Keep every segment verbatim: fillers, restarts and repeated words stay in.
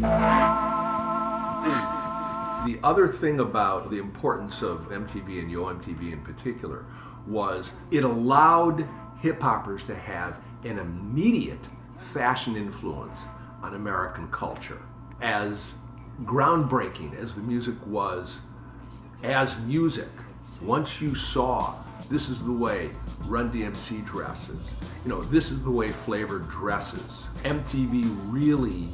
The other thing about the importance of M T V and Yo! M T V in particular was it allowed hip-hoppers to have an immediate fashion influence on American culture. As groundbreaking as the music was, as music, once you saw this is the way Run D M C dresses, you know, this is the way Flavor dresses, M T V really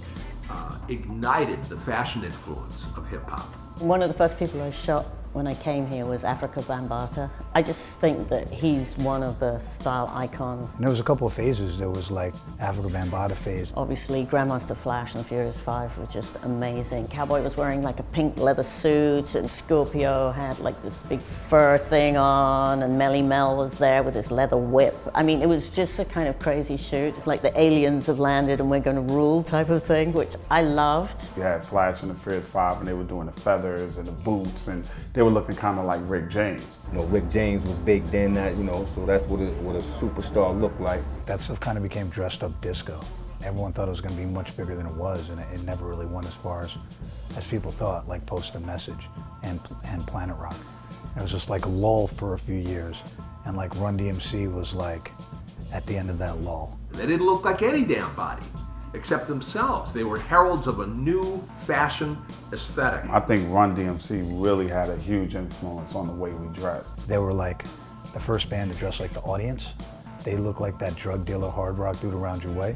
uh, ignited the fashion influence of hip-hop. One of the first people I shot when I came here was Afrika Bambaataa. I just think that he's one of the style icons. And there was a couple of phases. There was like Afrika Bambaataa phase. Obviously Grandmaster Flash and the Furious Five were just amazing. Cowboy was wearing like a pink leather suit and Scorpio had like this big fur thing on and Melly Mel was there with his leather whip. I mean, it was just a kind of crazy shoot, like the aliens have landed and we're going to rule type of thing, which I loved. You had Flash and the Furious Five and they were doing the feathers and the boots and they were looking kind of like Rick James. You know, Rick James was big then, that, you know, so that's what a, what a superstar looked like. That stuff kind of became dressed up disco. Everyone thought it was going to be much bigger than it was, and it, it never really went as far as, as people thought, like Post a Message and, and Planet Rock. It was just like a lull for a few years, and like Run D M C was like at the end of that lull. They didn't look like any damn body except themselves. They were heralds of a new fashion aesthetic. I think Run D M C really had a huge influence on the way we dress. They were like the first band to dress like the audience. They looked like that drug dealer hard rock dude around your way.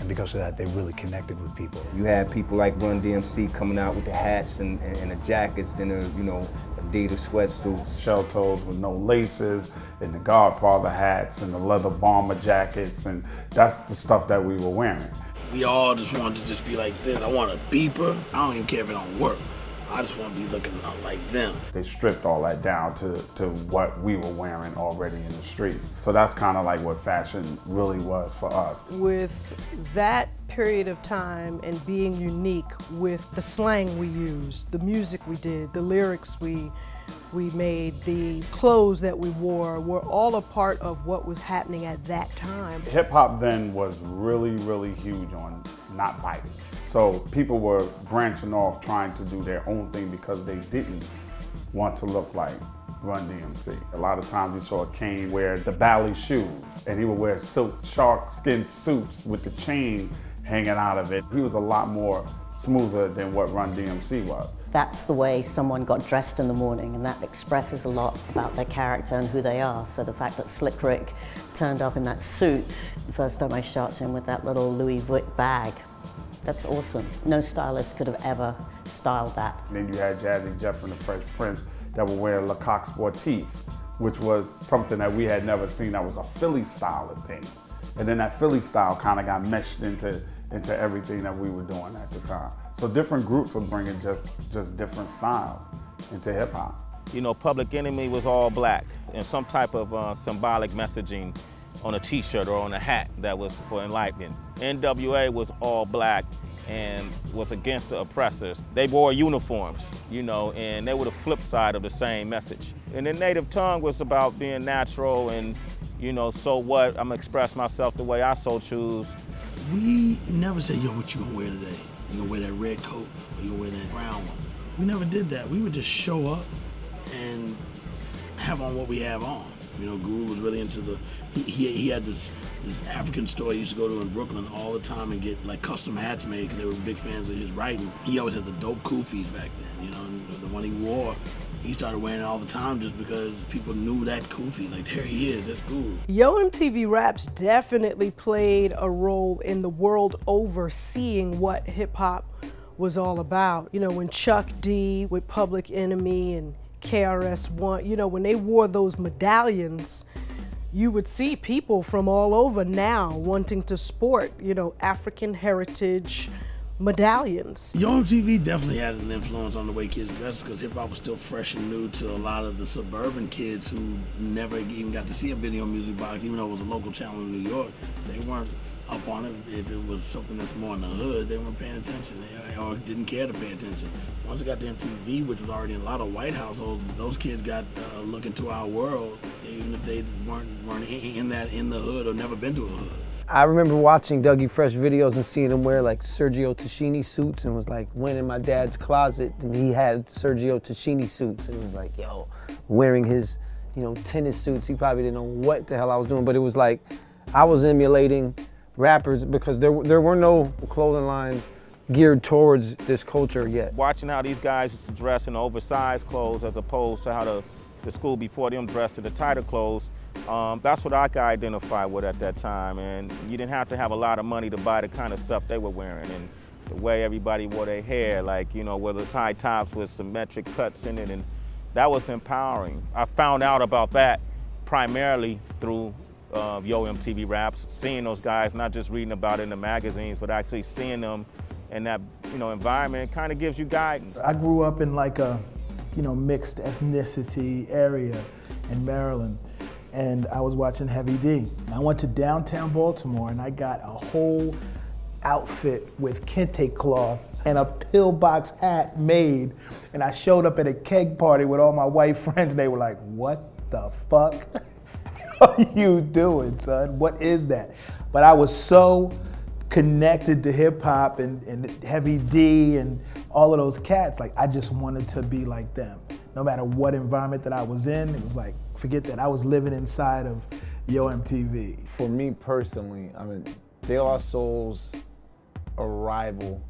And because of that, they really connected with people. You had people like Run D M C coming out with the hats and, and, and the jackets, then the, you know, Adidas sweatsuits. Shell toes with no laces, and the Godfather hats, and the leather bomber jackets, and that's the stuff that we were wearing. We all just wanted to just be like this. I want a beeper. I don't even care if it don't work. I just want to be looking like them. They stripped all that down to, to what we were wearing already in the streets. So that's kind of like what fashion really was for us. With that period of time and being unique with the slang we used, the music we did, the lyrics we we made, the clothes that we wore were all a part of what was happening at that time. Hip hop then was really, really huge on not biting. So people were branching off trying to do their own thing because they didn't want to look like Run D M C. A lot of times we saw Kane wear the Bally shoes and he would wear silk shark skin suits with the chain hanging out of it. He was a lot more smoother than what Run D M C was. That's the way someone got dressed in the morning, and that expresses a lot about their character and who they are. So the fact that Slick Rick turned up in that suit, the first time I shot him with that little Louis Vuitton bag, that's awesome. No stylist could have ever styled that. And then you had Jazzy Jeff and the Fresh Prince that were wearing Lacoste Sportif, which was something that we had never seen. That was a Philly style of things. And then that Philly style kind of got meshed into into everything that we were doing at the time. So different groups were bringing just, just different styles into hip hop. You know, Public Enemy was all black and some type of uh, symbolic messaging on a t-shirt or on a hat that was for enlightenment. N W A was all black and was against the oppressors. They wore uniforms, you know, and they were the flip side of the same message. And then Native Tongue was about being natural and, you know, so what, I'm gonna express myself the way I so choose. We never said, yo, what you gonna wear today? You gonna wear that red coat or you gonna wear that brown one? We never did that. We would just show up and have on what we have on. You know, Guru was really into the, he, he, he had this, this African store he used to go to in Brooklyn all the time and get like custom hats made because they were big fans of his writing. He always had the dope kufis back then, you know, and the one he wore, he started wearing it all the time just because people knew that kufi, like there he is, that's Guru. Yo! M T V Raps definitely played a role in the world over seeing what hip hop was all about. You know, when Chuck D with Public Enemy and K R S One, you know, when they wore those medallions, you would see people from all over now wanting to sport, you know, African heritage medallions. Yo! M T V definitely had an influence on the way kids dressed because hip hop was still fresh and new to a lot of the suburban kids who never even got to see a video music box, even though it was a local channel in New York. They weren't up on it. If it was something that's more in the hood, they weren't paying attention. They or didn't care to pay attention. Once it got to M T V, which was already in a lot of white households, those kids got uh, looking to our world, even if they weren't weren't in that in the hood or never been to a hood. I remember watching Doug E. Fresh videos and seeing him wear like Sergio Tacchini suits, and was like, went in my dad's closet and he had Sergio Tacchini suits, and he was like, yo, wearing his, you know, tennis suits. He probably didn't know what the hell I was doing, but it was like, I was emulating rappers because there, there were no clothing lines geared towards this culture yet. Watching how these guys dress in oversized clothes as opposed to how the, the school before them dressed in the tighter clothes, um, that's what I could identify with at that time. And you didn't have to have a lot of money to buy the kind of stuff they were wearing, and the way everybody wore their hair, like, you know, whether it's high tops with symmetric cuts in it, and that was empowering. I found out about that primarily through uh, Yo! M T V Raps, seeing those guys, not just reading about it in the magazines, but actually seeing them and that, you know, environment kind of gives you guidance. I grew up in like a, you know, mixed ethnicity area in Maryland, and I was watching Heavy D. I went to downtown Baltimore and I got a whole outfit with kente cloth and a pillbox hat made, and I showed up at a keg party with all my white friends. They were like, what the fuck are you doing, son? What is that? But I was so connected to hip hop and, and Heavy D and all of those cats. Like, I just wanted to be like them. No matter what environment that I was in, it was like, forget that. I was living inside of Yo! M T V. For me personally, I mean, De La Soul's arrival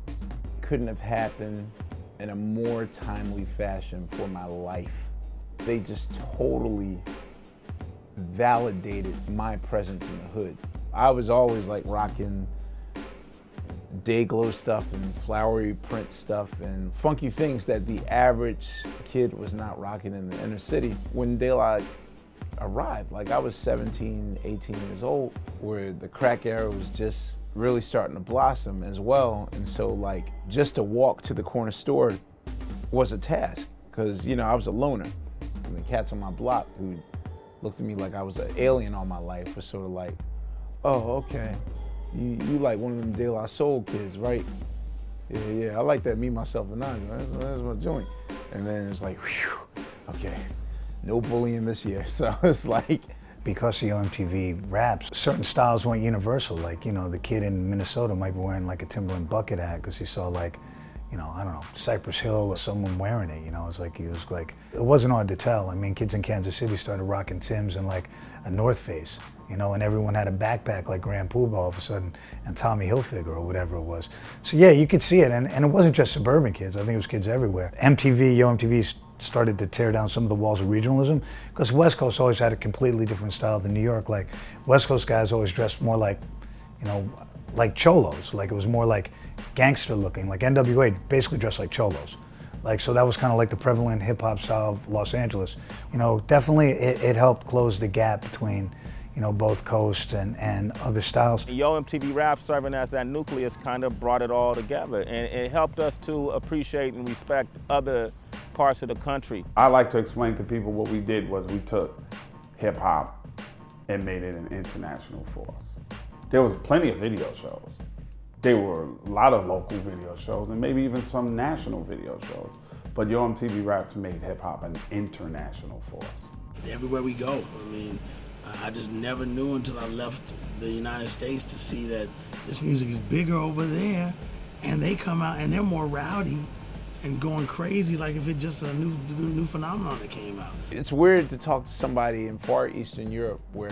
couldn't have happened in a more timely fashion for my life. They just totally validated my presence in the hood. I was always like rocking day glow stuff and flowery print stuff and funky things that the average kid was not rocking in the inner city. When De La arrived, like I was seventeen, eighteen years old, where the crack era was just really starting to blossom as well. And so like, just to walk to the corner store was a task, because, you know, I was a loner. And the cats on my block who looked at me like I was an alien all my life was sort of like, oh, okay. You, you like one of them De La Soul kids, right? Yeah, yeah, I like that, Me, Myself, and I. That's, that's my joint. And then it's like, whew, okay, no bullying this year. So it's like, because of Yo! M T V Raps, certain styles weren't universal. Like, you know, the kid in Minnesota might be wearing like a Timberland bucket hat because he saw like, you know, I don't know, Cypress Hill or someone wearing it, you know? It's like, he was like, it wasn't hard to tell. I mean, kids in Kansas City started rocking Timbs and like a North Face, you know, and everyone had a backpack like Grand Puba all of a sudden, and Tommy Hilfiger or whatever it was. So yeah, you could see it, and, and it wasn't just suburban kids, I think it was kids everywhere. M T V, Yo! M T V started to tear down some of the walls of regionalism, because West Coast always had a completely different style than New York. Like, West Coast guys always dressed more like, you know, like cholos, like it was more like gangster looking, like N W A basically dressed like cholos. Like, so that was kind of like the prevalent hip hop style of Los Angeles. You know, definitely it, it helped close the gap between, you know, both coasts and, and other styles. Yo! M T V Raps, serving as that nucleus, kind of brought it all together, and it helped us to appreciate and respect other parts of the country. I like to explain to people what we did was we took hip hop and made it an international force. There was plenty of video shows. There were a lot of local video shows and maybe even some national video shows. But Yo! M T V Raps made hip hop an international force. Everywhere we go, I mean, I just never knew until I left the United States to see that this music is bigger over there, and they come out and they're more rowdy and going crazy, like if it's just a new, new phenomenon that came out. It's weird to talk to somebody in far Eastern Europe where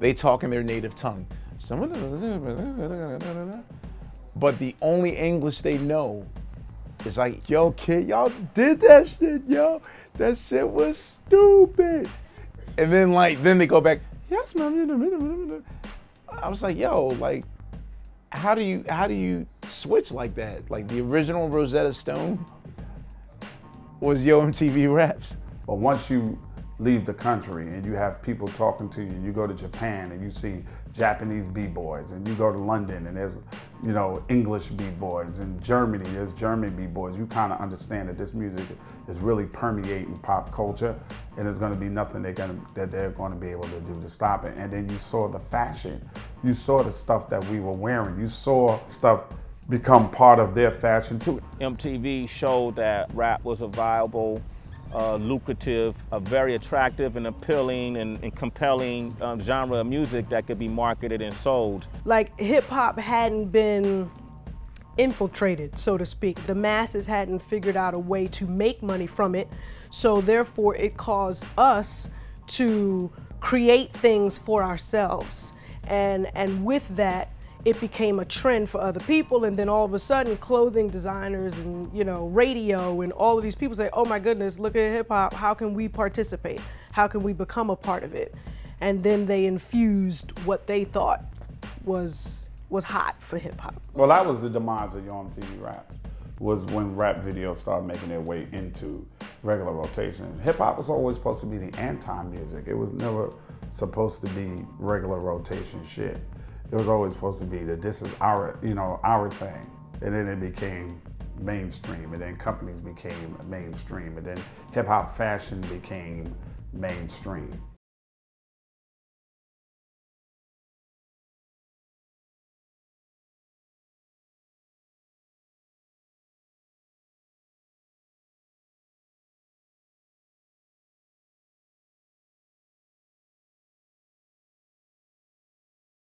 they talk in their native tongue. But the only English they know is like, yo, kid, y'all did that shit, yo. That shit was stupid. And then like, then they go back, yes, man. I was like, yo, like, how do you, how do you switch like that? Like, the original Rosetta Stone was Yo! M T V Raps. But once you leave the country and you have people talking to you, you go to Japan and you see Japanese b-boys, and you go to London and there's, you know, English b-boys, and Germany, there's German b-boys, you kind of understand that this music is really permeating pop culture, and there's going to be nothing they're gonna, that they're going to be able to do to stop it. And then you saw the fashion, you saw the stuff that we were wearing, you saw stuff become part of their fashion too. M T V showed that rap was a viable uh, lucrative, a very attractive and appealing and, and compelling um, genre of music that could be marketed and sold. Like, hip hop hadn't been infiltrated, so to speak. The masses hadn't figured out a way to make money from it, so therefore it caused us to create things for ourselves. And, and with that, it became a trend for other people, and then all of a sudden, clothing designers and, you know, radio and all of these people say, oh my goodness, look at hip hop, how can we participate? How can we become a part of it? And then they infused what they thought was, was hot for hip hop. Well, that was the demise of Yo! M T V Raps, was when rap videos started making their way into regular rotation. Hip hop was always supposed to be the anti-music. It was never supposed to be regular rotation shit. It was always supposed to be that this is our, you know, our thing. And then it became mainstream, and then companies became mainstream, and then hip hop fashion became mainstream.